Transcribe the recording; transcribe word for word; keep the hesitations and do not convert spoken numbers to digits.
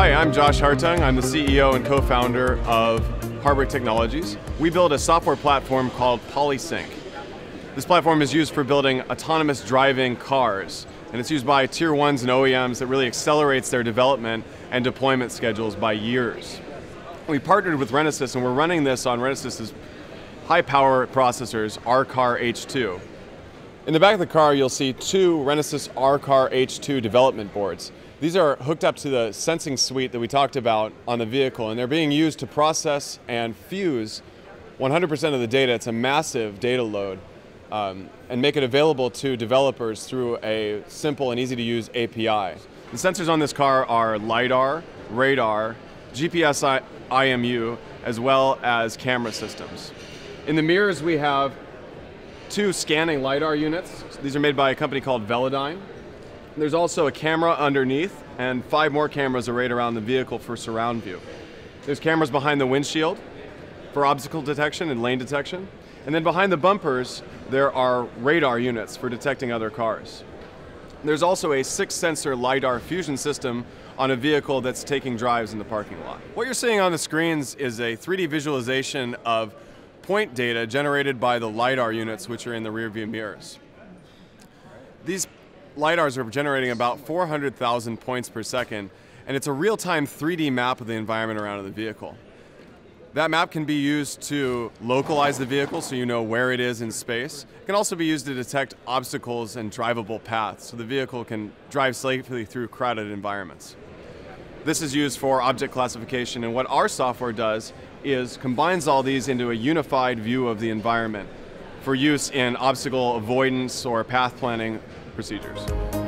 Hi, I'm Josh Hartung. I'm the C E O and co-founder of Harbrick Technologies. We build a software platform called PolySync. This platform is used for building autonomous driving cars, and it's used by tier ones and O E Ms that really accelerates their development and deployment schedules by years. We partnered with Renesas, and we're running this on Renesas' high-power processors, R-Car H two. In the back of the car, you'll see two Renesas R-Car H two development boards. These are hooked up to the sensing suite that we talked about on the vehicle, and they're being used to process and fuse one hundred percent of the data. It's a massive data load, um, and make it available to developers through a simple and easy to use A P I. The sensors on this car are LiDAR, radar, G P S I M U, as well as camera systems. In the mirrors we have two scanning LiDAR units. These are made by a company called Velodyne. There's also a camera underneath, and five more cameras arrayed around the vehicle for surround view. There's cameras behind the windshield for obstacle detection and lane detection. And then behind the bumpers, there are radar units for detecting other cars. There's also a six-sensor LiDAR fusion system on a vehicle that's taking drives in the parking lot. What you're seeing on the screens is a three D visualization of point data generated by the LiDAR units, which are in the rearview mirrors. These LiDARs are generating about four hundred thousand points per second, and it's a real-time three D map of the environment around the vehicle. That map can be used to localize the vehicle so you know where it is in space. It can also be used to detect obstacles and drivable paths so the vehicle can drive safely through crowded environments. This is used for object classification, and what our software does is combines all these into a unified view of the environment for use in obstacle avoidance or path planning procedures.